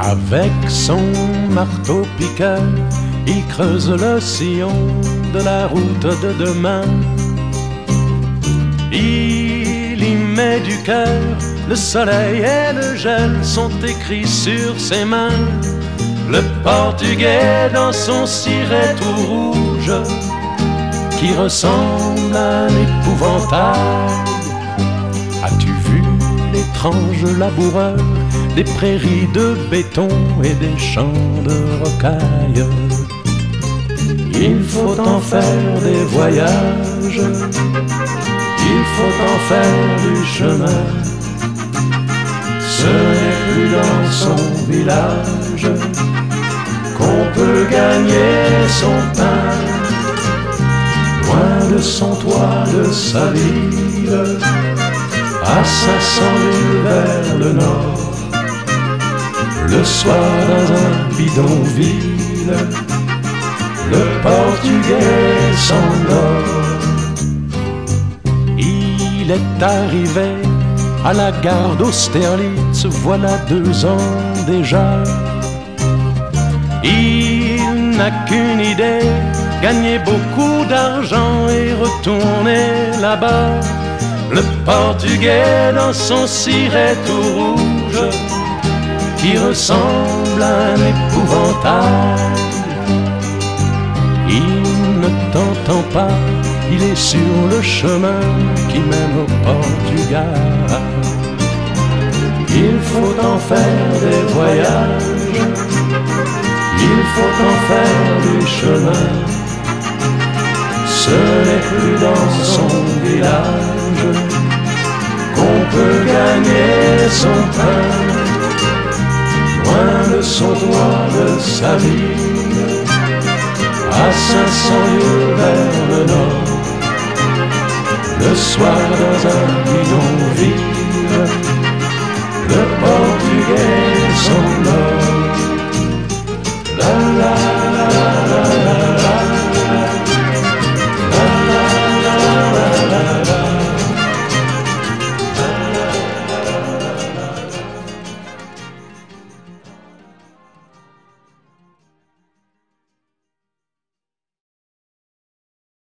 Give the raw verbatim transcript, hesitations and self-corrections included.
Avec son marteau-piqueur, il creuse le sillon de la route de demain. Il y met du cœur, le soleil et le gel sont écrits sur ses mains. Le portugais dans son ciré tout rouge, qui ressemble à un épouvantail. As-tu vu l'étrange laboureur des prairies de béton et des champs de rocaille? Il faut en faire des voyages, il faut en faire du chemin. Ce n'est plus dans son village qu'on peut gagner son pain. Loin de son toit, de sa ville, à cinq cents milles vers le nord, le soir dans un bidonville, le portugais s'endort. Il est arrivé à la gare d'Austerlitz, voilà deux ans déjà. Il n'a qu'une idée, gagner beaucoup d'argent et retourner là-bas. Le portugais dans son ciré tout rouge, qui ressemble à un épouvantail. Il ne t'entend pas, il est sur le chemin qui mène au Portugal. Il faut en faire des voyages, il faut en faire du chemin. Ce n'est plus dans son village qu'on peut gagner son pain. Loin de son toit, de sa ville, à cinq cents lieues vers le nord, le soir dans un bidonville, le portugais s'en va.